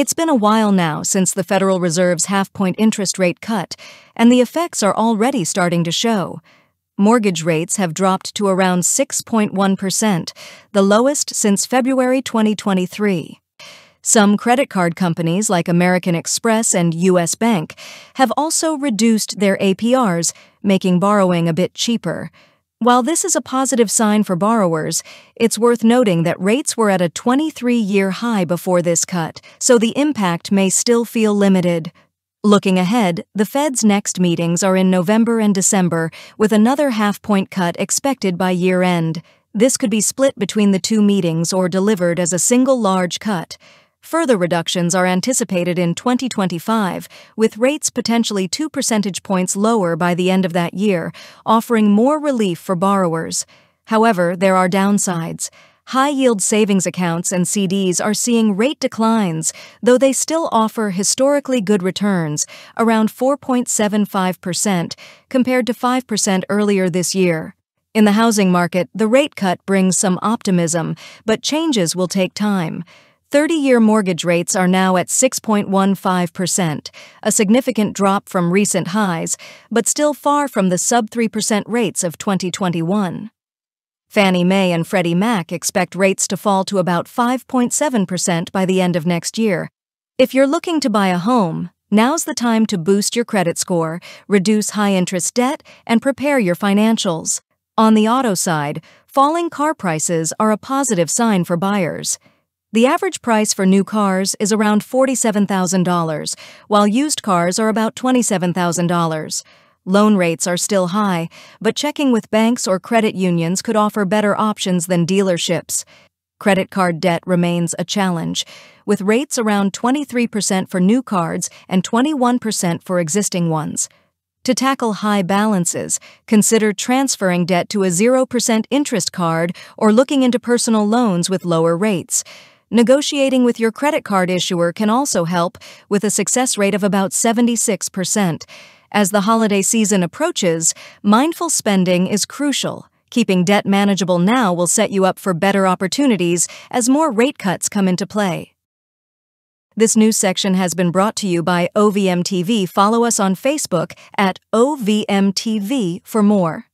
It's been a while now since the Federal Reserve's half-point interest rate cut, and the effects are already starting to show. Mortgage rates have dropped to around 6.1%, the lowest since February 2023. Some credit card companies like American Express and U.S. Bank have also reduced their APRs, making borrowing a bit cheaper. While this is a positive sign for borrowers, it's worth noting that rates were at a 23-year high before this cut, so the impact may still feel limited. Looking ahead, the Fed's next meetings are in November and December, with another half-point cut expected by year-end. This could be split between the two meetings or delivered as a single large cut. Further reductions are anticipated in 2025, with rates potentially 2 percentage points lower by the end of that year, offering more relief for borrowers. However, there are downsides. High-yield savings accounts and CDs are seeing rate declines, though they still offer historically good returns, around 4.75%, compared to 5% earlier this year. In the housing market, the rate cut brings some optimism, but changes will take time. 30-year mortgage rates are now at 6.15%, a significant drop from recent highs, but still far from the sub-3% rates of 2021. Fannie Mae and Freddie Mac expect rates to fall to about 5.7% by the end of next year. If you're looking to buy a home, now's the time to boost your credit score, reduce high-interest debt, and prepare your financials. On the auto side, falling car prices are a positive sign for buyers. The average price for new cars is around $47,000, while used cars are about $27,000. Loan rates are still high, but checking with banks or credit unions could offer better options than dealerships. Credit card debt remains a challenge, with rates around 23% for new cards and 21% for existing ones. To tackle high balances, consider transferring debt to a 0% interest card or looking into personal loans with lower rates. Negotiating with your credit card issuer can also help, with a success rate of about 76%. As the holiday season approaches, mindful spending is crucial. Keeping debt manageable now will set you up for better opportunities as more rate cuts come into play. This news section has been brought to you by OVM TV. Follow us on Facebook at OVM TV for more.